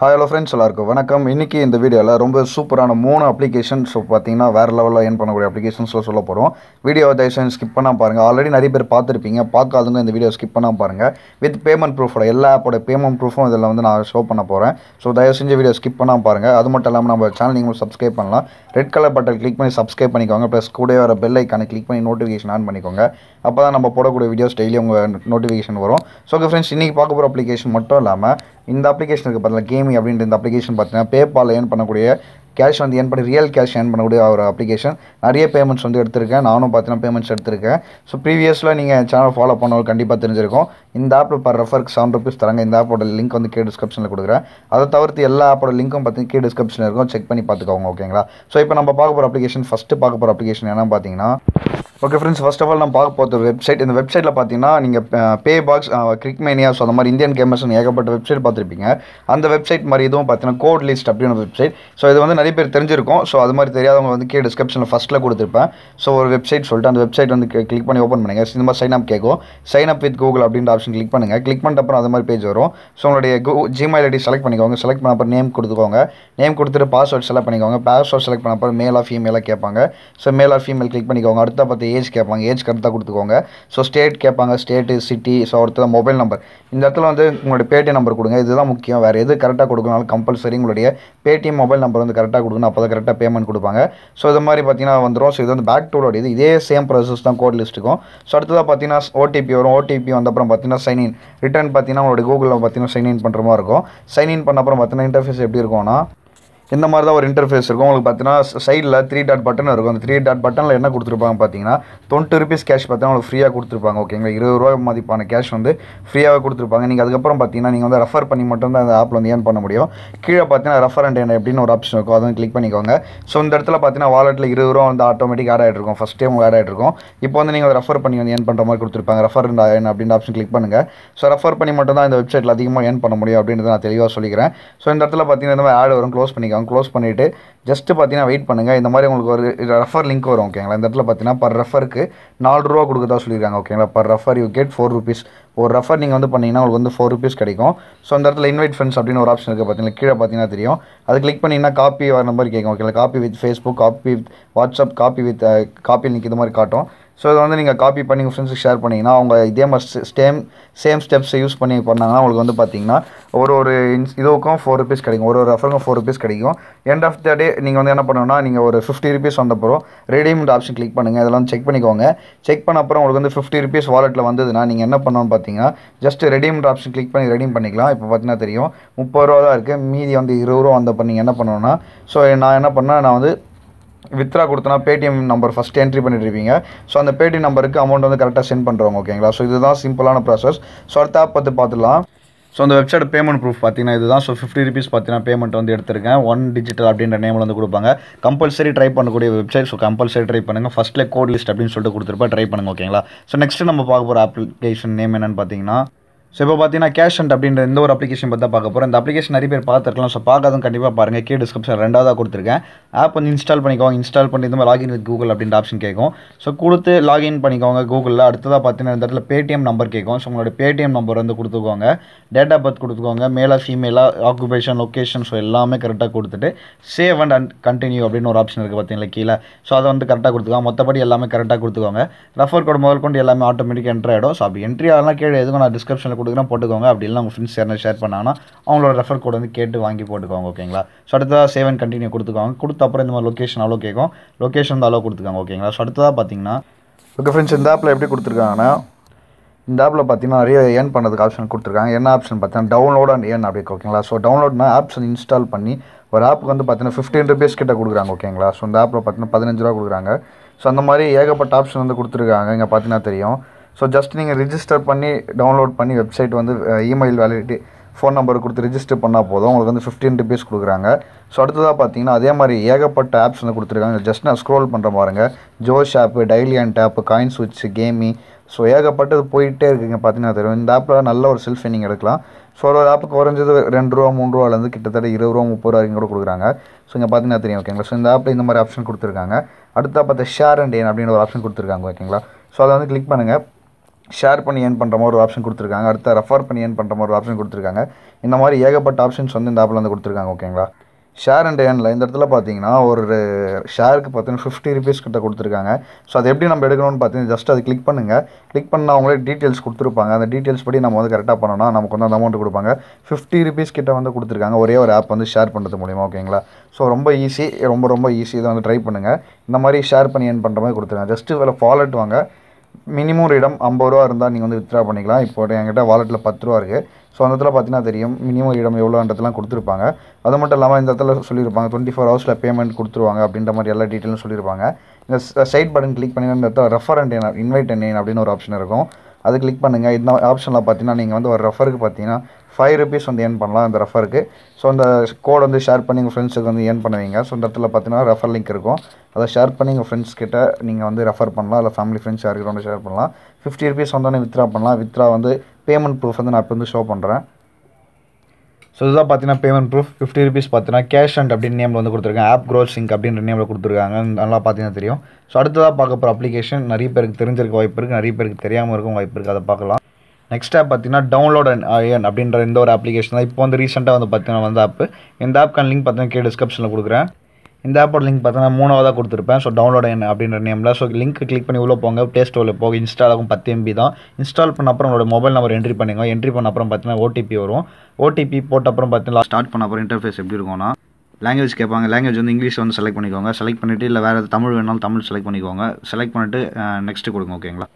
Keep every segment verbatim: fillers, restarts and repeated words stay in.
Hi hello friends एल्लारुक्kum वणक्कम इन्नैक्कु इंद वीडियोला रोम्ब सूपरान मूणु applications पात्तीங்கன்னா வேற லெவல்ல ஏர்ன் பண்ணக்கூடிய एप्लिकेशन्सல சொல்ல போறோம் வீடியோவை தயவு செஞ்சு ஸ்கிப் பண்ணாம பாருங்க ஆல்ரெடி நிறைய பேர் பார்த்திருப்பீங்க பார்க்காதவங்க இந்த வீடியோ ஸ்கிப் பண்ணாம பாருங்க வித் பேமெண்ட் ப்ரூஃபோட எல்லா ஆப்போட பேமெண்ட் ப்ரூஃபும் இதெல்லாம் வந்து நான் ஷோ பண்ண போறேன் சோ தயவு செஞ்சு வீடியோ ஸ்கிப் பண்ணாம பாருங்க அது மட்டும் இல்லாம நம்ம சேனல் நீங்க சப்ஸ்கிரைப் பண்ணலாம் ரெட் கலர் பட்டன் கிளிக் பண்ணி சப்ஸ்கிரைப் பண்ணிக்கோங்க ப்ளஸ் கூடவே வர பெல் ஐகானை கிளிக் பண்ணி நோட்டிஃபிகேஷன் ஆன் பண்ணிக்கோங்க அப்பதான் நம்ம போடக்கூடிய வீடியோஸ் டெய்லி உங்க நோட்டிஃபிகேஷன் வரும் சோ फ्रेंड्स இன்னைக்கு பார்க்க போற application மட்டும் இல்லாம இந்த அப்ளிகேஷனுக்கு பதிலா கேமி அப்படின்ற இந்த அப்ளிகேஷன் பார்த்தீங்கன்னா பேபால் ஏர்ன் பண்ணக்கூடிய கேஷ் வந்து ஏர்ன் பண்ணி ரியல் கேஷ் ஏர்ன் பண்ணக்கூடிய ஒரு அப்ளிகேஷன் நிறைய பேமெண்ட்ஸ் வந்து எடுத்திருக்கேன் நானும் பார்த்தீங்கன்னா பேமெண்ட்ஸ் எடுத்திருக்கேன் ஸோ ப்ரீவியஸில் நீங்கள் சேனல் ஃபாலோ பண்ணவங்க கண்டிப்பாக தெரிஞ்சிருக்கும் இந்த ஆப்பில் பர் ரெஃபருக்கு செவன் ருபீஸ் தராங்க இந்த ஆப்போட லிங்க் வந்து கீழே டிஸ்கிரிப்ஷனில் கொடுக்குறேன் அதை தவிர்த்து எல்லா ஆப்போட லிங்க்கும் பார்த்தீங்கன்னா கீழே டிஸ்கிரிப்ஷனில் இருக்கும் செக் பண்ணி பார்த்துக்கோங்க ஓகேங்களா ஸோ இப்போ நம்ம பார்க்க போகிற அப்ளிகேஷன் ஃபஸ்ட்டு பார்க்க போகிற அப்ளிகேஷன் என்னென்னு பார்த்தீங்கன்னா okay friends first of all நான் பார்க்க போகிற வெப்சைட் இந்த வெப்சைட்டில் பார்த்தீங்கன்னா நீங்கள் பே பாக்ஸ் கிரிக்மேனியா ஸோ அந்த மாதிரி இந்தியன் கேமர்ஸ்னு ஏகப்பட்ட வெப்சைட் பார்த்துருப்பீங்க அந்த வெப்சைட் மாதிரி இதுவும் பார்த்தீங்கன்னா கோட் லிஸ்ட் அப்படின்னு ஒரு வெப்சைட் ஸோ இது வந்து நிறைய பேர் தெரிஞ்சிருக்கும் ஸோ அது மாதிரி தெரியாதவங்க வந்து கீழே டிஸ்கிரிப்ஷனில் ஃபஸ்ட்டில் கொடுத்துருப்பேன் ஸோ ஒரு வெப்சைட் சொல்லிட்டு அந்த வெப்சைட் வந்து கிளிக் பண்ணி ஓப்பன் பண்ணுங்கள் இந்த மாதிரி சைன் அப் கேட்கும் சைன் அப் வித் கூகுள் அப்படின்ற ஆப்ஷன் கிளிக் பண்ணுங்கள் கிளிக் பண்ணிட்ட அப்புறம் அது மாதிரி பேஜ் வரும் ஸோ உங்களுடைய ஜிமெயில் ஐடி செலக்ட் பண்ணிக்கோங்க செலக்ட் பண்ண அப்புறம் நேம் கொடுத்துக்கோங்க நேம் கொடுத்துட்டு பாஸ்வேர்ட் செலக்ட் பண்ணிக்கோங்க பாஸ்வேர்ட் செலக்ட் பண்ண அப்புறம் மேல் ஆர் ஃபீமேலாக கேட்பாங்க so male or female click பண்ணிக்கோங்க அடுத்த பார்த்து ஏஜ் கேட்பாங்க ஏஜ் கரெக்டாக கொடுத்துக்கோங்க ஸோ ஸ்டேட் கேட்பாங்க ஸ்டேட்டு சிட்டி ஸோ அடுத்தது மொபைல் நம்பர் இந்த இடத்துல வந்து உங்களுடைய பேடிஎம் நம்பர் கொடுங்க இதுதான் முக்கியம் வேறு எது கரெக்டாக கொடுக்கணும் கம்பல்சரி உங்களுடைய பேடிஎம் மொபைல் நம்பர் வந்து கரெக்டாக கொடுக்கணும் அப்போ தான் கரெக்டாக பேமெண்ட் கொடுப்பாங்க ஸோ இது மாதிரி பார்த்தீங்கன்னா வந்துடும் ஸோ இது வந்து பேக் டூலோட இது இதே சேம் ப்ராசஸ் தான் கோட் லிஸ்ட்டுக்கும் ஸோ அடுத்ததாக பார்த்தீங்கன்னா ஓடிபி வரும் ஓடிபி வந்த அப்புறம் பார்த்தீங்கன்னா சைன்இன் ரிட்டர்ன் பார்த்தீங்கன்னா உங்களுடைய கூகுளில் பார்த்தீங்கன்னா சைன்இன் பண்ணுற மாதிரி இருக்கும் சைன்இன் பண்ண அப்புறம் பார்த்தீங்கன்னா இன்டர்ஃபேஸ் எப்படி இருக்கும்னா இந்த மாதிரி தான் ஒரு இன்டர்ஃபேஸ் இருக்கும் உங்களுக்கு பார்த்தீங்கன்னா சைடில் த்ரீ டாட் பட்டன் இருக்கும் அந்த த்ரீ டாட் பட்டனில் என்ன கொடுத்துருப்பாங்க பார்த்தீங்கன்னா டுவெண்ட்டி ருபீஸ் கேஷ் பார்த்தீங்கன்னா உங்களுக்கு ஃப்ரீயாக கொடுத்துருப்பாங்க ஓகேங்களா இருபது ரூபா மதிப்பான கேஷ் வந்து ஃப்ரீயாகவே கொடுத்துருப்பாங்க நீங்கள் அதுக்கப்புறம் பார்த்தீங்கன்னா நீங்கள் வந்து ரெஃபர் பண்ணி மட்டும் தான் அந்த ஆப்பில் வந்து ஏர்ன் பண்ண முடியும் கீழே பார்த்தீங்கன்னா ரெஃபர் அண்ட் என்ன அப்படின்னு ஒரு ஆப்ஷன் இருக்கும் அதுவும் கிளிக் பண்ணிக்கோங்க ஸோ இந்த இடத்துல பார்த்தீங்கன்னா வாலெட்டில் இருபது ரூபா வந்து ஆட்டோமேட்டிக் ஆட் ஆகிட்டு இருக்கும் ஃபஸ்ட் டைம் ஆட் ஆகிட்டு இருக்கும் இப்போ வந்து நீங்கள் ரெஃபர் பண்ணி வந்து ஏர்ன் பண்ணுற மாதிரி கொடுத்துருப்பாங்க ரெஃபர் அண்ட் என்ன அப்படின்ற ஆப்ஷன் கிளிக் பண்ணுங்கள் ஸோ ரெஃபர் பண்ணி மட்டும் தான் இந்த வெப்சைட்டில் அதிகமாக ஏர்ன் பண்ண முடியும் அப்படின்றத நான் தெளிவாக சொல்லிக்கிறேன் ஸோ இந்த இடத்துல பார்த்தீங்கன்னா இந்த மாதிரி ஆட் வரும் க்ளோஸ் பண்ணிக்கோங்க க்ளோஸ் பண்ணிவிட்டு ஜஸ்ட்டு பார்த்தீங்கன்னா வெயிட் பண்ணுங்கள் இந்த மாதிரி உங்களுக்கு ஒரு ரெஃபர் லிங்க் வரும் ஓகேங்களா இந்த இடத்துல பார்த்தீங்கன்னா பர் ரெஃபருக்கு நாலு ரூபா கொடுக்குறதா சொல்லியிருக்காங்க ஓகேங்களா per refer you get four rupees ஒரு ரெஃபர் நீங்கள் வந்து பண்ணிங்கன்னா உங்களுக்கு வந்து ஃபோர் ருபீஸ் கிடைக்கும் ஸோ அந்த இடத்துல இன்வைட் ஃப்ரெண்ட்ஸ் அப்படின்னு ஒரு ஆப்ஷன் இருக்குது பார்த்தீங்கன்னா கீழே பார்த்தீங்கன்னா தெரியும் அது கிளிக் பண்ணிங்கன்னா காப்பி வர நம்பர் கேட்கும் ஓகேங்களா copy with Facebook copy with WhatsApp copy with copy link இது மாதிரி காட்டும் ஸோ இதை வந்து நீங்கள் காப்பி பண்ணி உங்கள் ஃப்ரெண்ட்ஸுக்கு ஷேர் பண்ணிங்கன்னா அவங்க இதே மாதிரி சேம் சேம் ஸ்டெப்ஸை யூஸ் பண்ணி பண்ணாங்கன்னா உங்களுக்கு வந்து பார்த்தீங்கன்னா ஒரு ஒரு இதுவுக்கும் ஃபோர் ருபீஸ் கிடைக்கும் ஒரு ஒரு ரெஃபருக்கும் ஃபோர் ருபீஸ் கிடைக்கும் எண்ட் ஆஃப் த டே நீங்கள் வந்து என்ன பண்ணணும்னா நீங்கள் ஒரு ஃபிஃப்டி ருபீஸ் வந்தப்பறம் ரெடீம் ஆப்ஷன் கிளிக் பண்ணுங்கள் இதெல்லாம் வந்து செக் பண்ணிக்கோங்க செக் பண்ண அப்புறம் உங்களுக்கு வந்து ஃபிஃப்டி ருபீஸ் வாலெட்டில் வந்ததுன்னா நீங்கள் என்ன பண்ணணும்னு பார்த்தீங்கன்னா ஜஸ்ட் ரெடீம் ஆப்ஷன் கிளிக் பண்ணி ரெடீம் பண்ணிக்கலாம் இப்போ பார்த்தீங்கன்னா தெரியும் முப்பது ரூபா தான் இருக்குது மீதி வந்து இருபது ரூபா வந்தப்போ நீங்கள் என்ன பண்ணணும்னா ஸோ நான் என்ன பண்ணால் நான் வந்து வித்ரா கொடுத்தனா பேடிஎம் நம்பர் ஃபஸ்ட்டு என்ட்ரி பண்ணிட்டுருப்பீங்க ஸோ அந்த பேடிஎம் நம்பருக்கு அமௌண்ட் வந்து கரெக்டாக சென்ட் பண்ணுறவங்க ஓகேங்களா ஸோ இதுதான் சிம்பிளான ப்ராசஸ் ஸோ அடுத்த ஆப் பார்த்து பார்த்துலாம் ஸோ அந்த வெப்சைட் பேமெண்ட் ப்ரூஃப் பார்த்தீங்கன்னா இதுதான் ஸோ ஃபிஃப்டி ருபீஸ் பார்த்தீங்கன்னா பேமெண்ட் வந்து எடுத்திருக்கேன் ஒன் டிஜிட்டல் அப்படின்ற நேமில் வந்து கொடுப்பாங்க கம்பல்சரி ட்ரை பண்ணக்கூடிய வெப்சைட் ஸோ கம்பல்சரி ட்ரை பண்ணுங்கள் ஃபஸ்ட்டில் கோட் லிஸ்ட் அப்படின்னு சொல்லிட்டு கொடுத்துருப்பா ட்ரை பண்ணுங்கள் ஓகேங்களா ஸோ நெக்ஸ்ட்டு நம்ம பார்க்க போகிற அப்ளிகேஷன் நேம் என்னென்னு பார்த்தீங்கன்னா ஸோ இப்போ பார்த்தீங்கன்னா கேஷ் அண்ட் அப்படின்ற இந்த ஒரு அப்ளிகேஷன் பார்த்தா பார்க்க போகிறோம் இந்த அப்ளிகேஷன் நிறைய பேர் பார்த்துருக்கலாம் ஸோ பார்க்காதும் கண்டிப்பாக பாருங்கள் கீழே டிஸ்கிரிப்ஷன் ரெண்டாவதாக கொடுத்துருக்கேன் ஆப் வந்து இன்ஸ்டால் பண்ணிக்கோங்க இன்ஸ்டால் பண்ணி இந்த மாதிரி லாகின் வித் கூகுள் அப்படின்ற ஆப்ஷன் கேட்கும் ஸோ கொடுத்து லாகின் பண்ணிக்கோங்க கூகுளில் அடுத்ததாக பார்த்தீங்கன்னா இந்த இடத்துல பேடிஎம் நம்பர் கேட்கும் ஸோ உங்களோட பேடிஎம் நம்பர் வந்து கொடுத்துக்கோங்க டேட் ஆஃப் பர்த் கொடுத்துக்கோங்க மேலாக ஃபீமேலாக ஆக்குபேஷன் லொக்கேஷன் ஸோ எல்லாமே கரெக்டாக கொடுத்துட்டு சேவ் அண்ட் அண்ட் கண்டினியூ அப்படின்னு ஒரு ஆப்ஷன் இருக்குது பார்த்தீங்களா கீழே ஸோ அதை வந்து கரெக்டாக கொடுத்துக்கோங்க மொத்தப்படி எல்லாமே கரெக்டாக கொடுத்துக்கோங்க ரெஃபர் கோட் முதல் கொண்டு எல்லாமே ஆட்டோமேட்டிக்காக என்ட்ரி ஆகிடும் ஸோ அப்படி என்ட்ரி ஆகலாம் கீழே எதுவும் நான் டிஸ்கிரிப்ஷனில் கொடுக்குறேன் போட்டுக்கோங்க அப்படி இல்லை உங்கள் ஃப்ரெண்ட்ஸ் யாரும் ஷேர் பண்ணாங்கன்னா அவங்களோட ரெஃபர் கோட் வந்து கேட்டு வாங்கி போட்டுக்கோங்க ஓகேங்களா ஸோ அடுத்ததாக சேவ் அண்ட் கண்டினியூ கொடுத்துக்கோங்க கொடுத்த அப்புறம் இந்த மாதிரி லொக்கேஷன் அலோ கேட்கும் லொக்கேஷன் வந்து அலோ கொடுத்துக்காங்க ஓகேங்களா ஸோ அடுத்ததாக பார்த்தீங்கன்னா ஓகே ஃப்ரெண்ட்ஸ் இந்த ஆப்பில் எப்படி கொடுத்துருக்காங்கன்னா இந்த ஆப்பில் பார்த்தீங்கன்னா நிறைய ஏர்ன் பண்ணுறதுக்கு ஆப்ஷன் கொடுத்துருக்காங்க என்ன ஆப்ஷன் பார்த்தீங்கன்னா டவுன்லோட் அண்ட் ஏர்ன் அப்படி ஓகேங்களா ஸோ டவுன்லோட்னா ஆப்ஸ் வந்து இன்ஸ்டால் பண்ணி ஒரு ஆப்புக்கு வந்து பார்த்தீங்கன்னா ஃபிஃப்டீன் ருபீஸ் கிட்ட கொடுக்குறாங்க ஓகேங்களா ஸோ இந்த ஆப்பில் பார்த்தீங்கன்னா பதினஞ்சு ரூபா கொடுக்குறாங்க ஸோ அந்த மாதிரி ஏகப்பட்ட ஆப்ஷன் வந்து கொடுத்துருக்காங்க இங்கே பார்த்தீங்கன்னா தெரியும் ஸோ ஜஸ்ட் நீங்கள் ரிஜிஸ்டர் பண்ணி டவுன்லோட் பண்ணி வெப்சைட் வந்து இமெயில் வேலிடிட்டி ஃபோன் நம்பர் கொடுத்து ரிஜிஸ்டர் பண்ணால் போதும் உங்களுக்கு வந்து ஃபிஃப்டீன் ருபீஸ் கொடுக்குறாங்க ஸோ அடுத்ததாக பார்த்தீங்கன்னா அதே மாதிரி ஏகப்பட்ட ஆப்ஸ் வந்து கொடுத்துருக்காங்க ஜஸ்ட் நான் ஸ்க்ரோல் பண்ணுற பாருங்க Josh app daily and app coin சுவிட்ச் கேமி ஸோ ஏகப்பட்டது போயிட்டே இருக்குங்க பார்த்தீங்கன்னா தெரியும் இந்த ஆப்பில் நல்ல ஒரு செல்ஃபி நீங்கள் எடுக்கலாம் ஸோ ஒரு ஆப்பு குறைஞ்சது ரெண்டு ரூபா மூணு ரூபாலேருந்து கிட்டத்தட்ட இருபது ரூபா முப்பது ரூபா வரைக்கும் கூட கொடுக்குறாங்க ஸோ இங்கே பார்த்தீங்கன்னா தெரியும் ஓகேங்களா ஸோ இந்த ஆப்பில் இந்த மாதிரி ஆப்ஷன் கொடுத்துருக்காங்க அடுத்தா பார்த்தா ஷேர் அண்ட் ஏன் அப்படின்னு ஒரு ஆப்ஷன் கொடுத்துருக்காங்க ஓகேங்களா ஸோ அதை வந்து கிளிக் பண்ணுங்கள் ஷேர் பண்ணி ஏர்ன் பண்ணுற மாதிரி ஒரு ஆப்ஷன் கொடுத்துருக்காங்க, அடுத்த ரெஃபர் பண்ணி ஏர்ன் பண்ணுற மாதிரி ஒரு ஆப்ஷன் கொடுத்துருக்காங்க. இந்த மாதிரி ஏகப்பட்ட ஆப்ஷன்ஸ் வந்து இந்த ஆப்பில் வந்து கொடுத்துருக்காங்க. ஓகேங்களா, ஷேர் அண்ட் ஏர்னில் இந்த இடத்துல பார்த்தீங்கன்னா ஒரு ஷேருக்கு பார்த்தீங்கன்னா ஃபிஃப்டி ருபீஸ் கிட்ட கொடுத்துருக்காங்க. ஸோ அது எப்படி நம்ம எடுக்கணும்னு பார்த்தீங்கன்னா ஜஸ்ட் அது கிளிக் பண்ணுங்கள். கிளிக் பண்ணால் அவங்களே டீட்டெயில்ஸ் கொடுத்துருப்பாங்க. அந்த டீட்டெயில்ஸ் படி நம்ம வந்து கரெக்டாக பண்ணோம்னா நமக்கு வந்து அந்த அமௌண்ட் கொடுப்பாங்க. ஃபிஃப்டி ருபீஸ் கிட்ட வந்து கொடுத்துருக்காங்க ஒரே ஒரு ஆப் வந்து ஷேர் பண்ணுறது மூலிமா. ஓகேங்களா, ஸோ ரொம்ப ஈஸி, ரொம்ப ரொம்ப ஈஸி. இதை வந்து ட்ரை பண்ணுங்கள். இந்த மாதிரி ஷேர் பண்ணி ஏர்ன் பண்ணுற மாதிரி கொடுத்துருக்காங்க. ஜஸ்ட்டு வேலை ஃபாலட் வாங்க. மினிமம் ரீடம் ஐம்பது ரூபா இருந்தால் நீங்கள் வந்து வித்ரா பண்ணிக்கலாம். இப்போ என்கிட்ட வாலெட்டில் பத்து ரூபா இருக்குது. ஸோ அந்த இடத்துல பார்த்தீங்கன்னா தெரியும் மினிமம் ரீடம் எவ்வளோன்றதுலாம் கொடுத்துருப்பாங்க. அது மட்டும் இல்லாமல் இந்த இடத்துல சொல்லியிருப்பாங்க டுவெண்ட்டி ஃபோர் ஹவர்ஸில் பேமெண்ட் கொடுத்துருவாங்க அப்படின்ற மாதிரி எல்லா டீட்டெயிலும் சொல்லியிருப்பாங்க. இந்த சைட் பட்டன் கிளிக் பண்ணி இந்த இடத்துல refer and earn invite and earn அப்படின்னு ஒரு ஆப்ஷன் இருக்கும். அது கிளிக் பண்ணுங்கள். இந்த ஆப்ஷனில் பார்த்தீங்கன்னா நீங்கள் வந்து ஒரு ரெஃபருக்கு பார்த்தீங்கன்னா ஃபைவ் ருபீஸ் வந்து ஏர்ன் பண்ணலாம் அந்த ரெஃபருக்கு. ஸோ அந்த கோட் வந்து ஷேர் பண்ணி உங்கள் ஃப்ரெண்ட்ஸுக்கு வந்து ஏர்ன் பண்ணுவீங்க. ஸோ இந்த இடத்துல பார்த்தீங்கன்னா ரெஃபர் லிங்க் இருக்கும். அதை ஷேர் பண்ணி உங்கள் ஃப்ரெண்ட்ஸ்கிட்ட நீங்கள் வந்து ரெஃபர் பண்ணலாம். இல்லை ஃபேமிலி ஃப்ரெண்ட்ஸ் யாருக்கு வந்து ஷேர் பண்ணலாம். ஃபிஃப்டி ருபீஸ் வந்தோடனே வித்ரா பண்ணலாம். வித்ரா வந்து பேமெண்ட் ப்ரூஃப் வந்து நான் இப்போ வந்து ஷோ பண்ணுறேன். ஸோ இதுதான் பார்த்தீங்கன்னா பேமெண்ட் ப்ரூஃப் ஃபிஃப்டி ருபீஸ் பார்த்தீங்கன்னா கேஷ் அண்ட் அப்படின்னு நேமில் வந்து கொடுத்துருக்காங்க. ஆப் க்ரோல் சிங்க் அப்படின்ற நேமில் கொடுத்துருக்காங்க. நல்லா பார்த்தீங்கன்னா தெரியும். ஸோ அடுத்ததாக பார்க்க போகிற அப்ளிகேஷன் நிறைய பேருக்கு தெரிஞ்சிருக்க வாய்ப்பு இருக்குது, நிறைய பேருக்கு தெரியாமல் இருக்கும் வாய்ப்பு இருக்குது. அதை பார்க்கலாம். நெக்ஸ்ட் ஆப் பார்த்தீங்கன்னா டவுன்லோட் அண்ட் ஏர்ன் அப்படின்ற இந்த ஒரு அப்ளிகேஷன் தான் இப்போ வந்து ரீசெண்டாக வந்து பார்த்தீங்கன்னா வந்து ஆப். இந்த ஆப்க்கான லிங்க் பார்த்தீங்கன்னா கீழே டிஸ்கிரிப்ஷனில் கொடுக்குறேன். இந்த ஆப்போட லிங்க் பார்த்தீங்கன்னா மூணாவதாக கொடுத்துருப்பேன். ஸோ டவுன்லோட் அண்ட் அப்படின்ற நேமில். ஸோ லிங்க் கிளிக் பண்ணி உள்ளே போங்க. ப்ளே ஸ்டோரில் போக இன்ஸ்டாலாகும். பத்து எம்பி தான். இன்ஸ்டால் பண்ண அப்புறம் உங்களோட மொபைல் நம்பர் என்ட்ரி பண்ணுங்க. என்ட்ரி பண்ண அப்புறம் பார்த்தீங்கன்னா ஓடிபி வரும். ஓடிபி போட்ட அப்புறம் பார்த்தீங்கன்னா ஸ்டார்ட் பண்ண அப்புறம் இன்டர்ஃபேஸ் எப்படி இருக்கும்னா லாங்குவேஜ் கேட்பாங்க. லாங்குவேஜ் வந்து இங்கிலீஷ் வந்து செலக்ட் பண்ணிக்கோங்க. செலக்ட் பண்ணிவிட்டு இல்லை வேறு தமிழ் வேணாலும் தமிழ் செலக்ட் பண்ணிக்கோங்க. செலக்ட் பண்ணிட்டு நெக்ஸ்ட்டு கொடுங்க. ஓகேங்களா,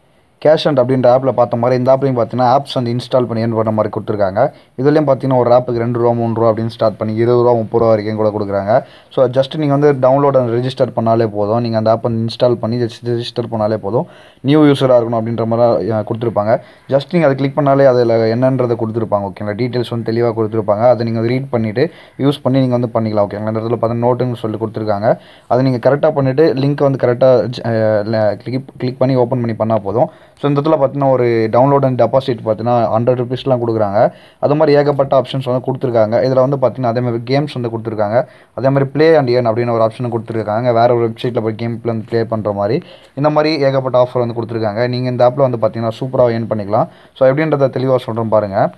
கேஷ் அண்ட் அப்படின்ற ஆப்பில் பார்த்த மாதிரி இந்த ஆப்லையும் பார்த்தீங்கன்னா ஆப்ஸ் வந்து இன்ஸ்டால் பண்ணி ஏர்ன் பண்ணுற மாதிரி கொடுத்துருக்காங்க. இதுலேயும் பார்த்தீங்கன்னா ஒரு ஆப்புக்கு ரெண்டு ரூபா மூணு ரூபா அப்படின்னு ஸ்டார்ட் பண்ணி இருபது ரூபா முப்பது ரூபா வரைக்கும் கூட கொடுக்குறாங்க. ஸோ ஜஸ்ட் நீங்கள் வந்து டவுன்லோட் அண்ட் ரெஜிஸ்டர் பண்ணாலே போதும். நீங்கள் அந்த ஆப் வந்து இன்ஸ்டால் பண்ணி ஜஸ்ட் ரெஜிஸ்டர் பண்ணாலே போதும். நியூ யூஸராக இருக்கணும் அப்படின்ற மாதிரி கொடுத்துருப்பாங்க. ஜஸ்ட் நீங்கள் அதை கிளிக் பண்ணாலே அதில் என்னன்றதை கொடுத்துருப்பாங்க. ஓகேங்களா, டீட்டெயில்ஸ் வந்து தெளிவாக கொடுத்துருப்பாங்க. அதை நீங்கள் ரீட் பண்ணிவிட்டு யூஸ் பண்ணி நீங்கள் வந்து பண்ணிக்கலாம். ஓகேங்களா, இந்த இடத்துல பார்த்தீங்கன்னா நோட்டுன்னு சொல்லி கொடுத்துருக்காங்க. அதை நீங்கள் கரெக்டாக பண்ணிவிட்டு லிங்க்கை வந்து கரெக்டாக கிளிக் கிளிக் பண்ணி ஓப்பன் பண்ணி பண்ணால் போதும். ஸோ இந்த இடத்துல பார்த்தீங்கன்னா ஒரு டவுன்லோட் அண்ட் டெபாசிட் பார்த்தீங்கன்னா ஹண்ட்ரட் ருபீஸ்லாம் கொடுக்குறாங்க. அது மாதிரி ஏகப்பட்ட ஆப்ஷன்ஸ் வந்து கொடுத்துருக்காங்க. இதில் வந்து பார்த்தீங்கன்னா அதே மாதிரி கேம்ஸ் வந்து கொடுத்துருக்காங்க. அதே மாதிரி ப்ளே அண்ட் ஏர்ன் அப்படின்னு ஒரு ஆப்ஷன் கொடுத்துருக்காங்க. வேறு ஒரு வெப்சைட்டில் போய் கேம் வந்து ப்ளே பண்ணுற மாதிரி இந்த மாதிரி ஏகப்பட்ட ஆஃபர் வந்து கொடுத்துருக்காங்க. நீங்கள் இந்த ஆப்பில் வந்து பார்த்தீங்கன்னா சூப்பராக ஏர்ன் பண்ணிக்கலாம். ஸோ எப்படின்றத தெளிவாக சொல்கிறோம் பாருங்கள்.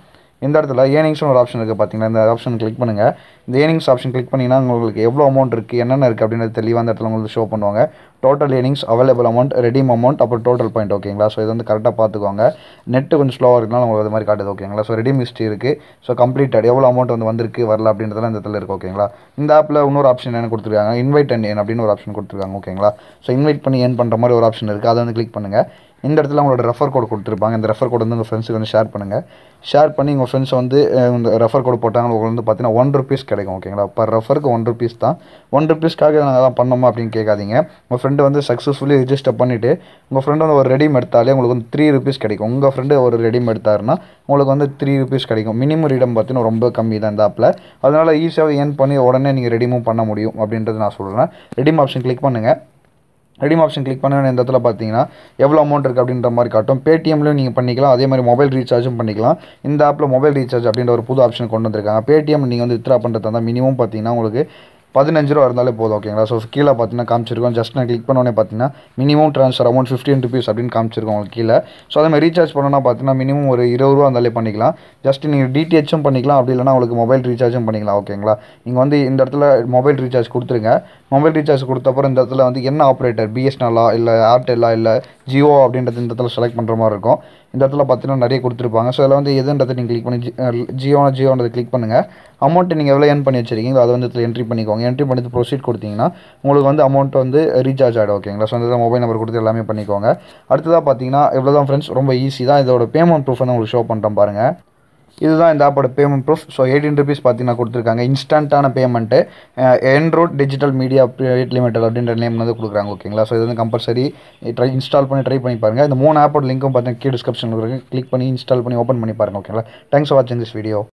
இந்த இடத்துல ஏர்னிங்ஸ்னு ஒரு ஆப்ஷன் இருக்குது. பார்த்தீங்கன்னா இந்த ஆப்ஷன் கிளிக் பண்ணுங்கள். இந்த ஏர்னிங்ஸ் ஆப்ஷன் கிளிக் பண்ணிங்கன்னா உங்களுக்கு எவ்வளோ அமௌண்ட் இருக்குது, என்னென்ன இருக்குது அப்படின்றது தெளிவாக அந்த இடத்துல உங்களுக்கு ஷோ பண்ணுவாங்க. Total earnings, available amount, redeem amount, அப்புறம் டோட்டல் பாயிண்ட். ஓகேங்களா, ஸோ இது வந்து கரெக்டாக பார்த்துக்கோங்க. நெட்டு கொஞ்சம் ஸ்லோவாக இருக்குனால உங்களுக்கு அது மாதிரி காட்டுது. ஓகேங்களா, ஸோ ரெடீம் ஹிஸ்ட்ரி இருக்குது. ஸோ கம்ப்ளீட்டட் எவ்வளோ அமௌண்ட் வந்து வந்திருக்கு வரல அப்படின்றதெல்லாம் இந்த இடத்துல இருக்குது. ஓகேங்களா, இந்த ஆப்பில் இன்னொரு ஆப்ஷன் என்ன கொடுத்துருக்காங்க இன்வைட் அண்ட் ஏர்ன் அப்படின்னு ஒரு ஆப்ஷன் கொடுத்துருக்காங்க. ஓகேங்களா, ஸோ இன்வைட் பண்ணி ஏர்ன் பண்ணுற மாதிரி ஒரு ஆப்ஷன் இருக்குது. அதை வந்து கிளிக் பண்ணுங்கள். இந்த இடத்துல உங்களோட ரெஃபர் கோட் கொடுத்துருப்பாங்க. இந்த ரெஃபர் கோட் வந்து உங்கள் ஃப்ரெண்ட்ஸுக்கு வந்து ஷேர் பண்ணுங்கள். ஷேர் பண்ணி உங்கள் ஃப்ரெண்ட்ஸ் வந்து இந்த ரெஃபர் கோட் போட்டாங்க உங்களுக்கு வந்து பார்த்தீங்கன்னா ஒன் ருபீஸ் கிடைக்கும். ஓகேங்களா, பர் ரெஃபருக்கு ஒன் ருபீஸ் தான். ஒன் ருபீஸ்க்காக நாங்கள் தான் பண்ணோமா அப்படின்னு கேட்காதீங்க. உங்கள் ஃப்ரெண்டு வந்து சக்ஸஸ்ஃபுல்லி ரிஜிஸ்டர் பண்ணிவிட்டு உங்கள் ஃப்ரெண்டு வந்து ஒரு ரெடீம் எடுத்தாலே உங்களுக்கு வந்து த்ரீ ருபீஸ் கிடைக்கும். உங்கள் ஃப்ரெண்டு ஒரு ரெடீம் எடுத்தாருன்னா உங்களுக்கு வந்து த்ரீ ருபீஸ் கிடைக்கும். மினிமம் ரீடம் பார்த்தீங்கன்னா ரொம்ப கம்மி தான் இந்த ஆப்பில். அதனால் ஈஸியாக ஏர்ன் பண்ணி உடனே நீங்கள் ரெடீமும் பண்ண முடியும் அப்படின்றது நான் சொல்கிறேன். ரெடீம் ஆப்ஷன் கிளிக் பண்ணுங்கள். ரெடீம் ஆப்ஷன் கிளிக் பண்ண இந்த இடத்துல பார்த்தீங்கன்னா எவ்வளோ அமௌண்ட் இருக்குது அப்படின்ற மாதிரி காட்டும். பேடிஎம்லையும் நீங்கள் பண்ணிக்கலாம். அதே மாதிரி மொபைல் ரீசார்ஜும் பண்ணிக்கலாம். இந்த ஆப்பில் மொபைல் ரீசார்ஜ் அப்படின்ற ஒரு புது ஆப்ஷன் கொண்டு வந்திருக்காங்க. பேடிஎம் நீங்கள் வந்து வித்ரா பண்ணுறதா இருந்தால் மினிமம் பார்த்தீங்கன்னா உங்களுக்கு பதினஞ்சு ரூபா இருந்தாலே போதும். ஓகேங்களா, ஸோ கீழே பார்த்தீங்கன்னா காமிச்சிருக்கோம். ஜஸ்ட் நான் கிளிக் பண்ணோன்னே பார்த்தீங்கன்னா minimum transfer amount fifteen rupees அப்படின்னு காமிச்சிருக்கோம் உங்களுக்கு கீழே. ஸோ அதே மாதிரி ரீசார்ஜ் பண்ணோன்னா பார்த்தீங்கன்னா மினிமம் ஒரு இருபது ரூபா இருந்தாலே பண்ணிக்கலாம். ஜஸ்ட் நீங்கள் டிடிஹெச்சும் பண்ணிக்கலாம். அப்படி இல்லைனா உங்களுக்கு மொபைல் ரீசார்ஜும் பண்ணிக்கலாம். ஓகேங்களா, நீங்கள் வந்து இந்த இடத்துல மொபைல் ரீசார்ஜ் கொடுத்துருங்க. மொபைல் ரீசார்ஜ் கொடுத்தப்பறம் இந்த இடத்துல வந்து என்ன ஆப்ரேட்டர் பிஎஸ்என்எல்லா இல்லை ஏர்டெல்லா இல்லை ஜியோ அப்படின்றது இந்த இடத்துல செலக்ட் பண்ணுற மாதிரி இருக்கும். இந்த இடத்துல பார்த்தீங்கன்னா நிறைய கொடுத்துருப்பாங்க. ஸோ அதில் வந்து எதுன்றதை நீங்கள் கிளிக் பண்ணி ஜியோனா ஜியோன்றதை கிளிக் பண்ணுங்கள். அமௌண்ட்டு நீங்கள் எவ்வளோ ஏர்ன் பண்ணி வச்சிருக்கீங்களோ அதை வந்து இதில் என்ட்ரி பண்ணிக்கோங்க. என்ட்ரி பண்ணிட்டு ப்ரொசீட் கொடுத்தீங்கன்னா உங்களுக்கு வந்து அமௌண்ட் வந்து ரீசார்ஜ் ஆகிடும். ஓகேங்களா, ஸோ அந்த மொபைல் நம்பர் கொடுத்து எல்லாமே பண்ணிக்கோங்க. அடுத்ததாக பார்த்தீங்கன்னா இவ்வளோ தான் ஃப்ரெண்ட்ஸ், ரொம்ப ஈஸி தான். இதோட பேமெண்ட் ப்ரூஃப் வந்து உங்களுக்கு ஷோ பண்ணுறேன் பாருங்கள். இதுதான் இந்த ஆப்போட payment proof. So eighteen rupees பார்த்தீங்கன்னா கொடுத்துருக்காங்க. இன்ஸ்டன்ட்டான payment. Android digital media private limited அப்படின்ற நேம் வந்து கொடுக்குறாங்க. ஓகேங்களா, ஸோ இது வந்து கம்பல்சரி ட்ரை இன்ஸ்டால் பண்ணி ட்ரை பண்ணி பாருங்கள். இந்த மூணு ஆப்போட லிங்க்கும் பார்த்தீங்கன்னா கீழே டிஸ்கிரிப்ஷனில் இருக்குது. கிளிக் பண்ணி இன்ஸ்டால் பண்ணி ஓப்பன் பண்ணி பாருங்கள். ஓகேங்களா, தேங்க்ஸ் ஃபார் வாட்சிங் திஸ் வீடியோ.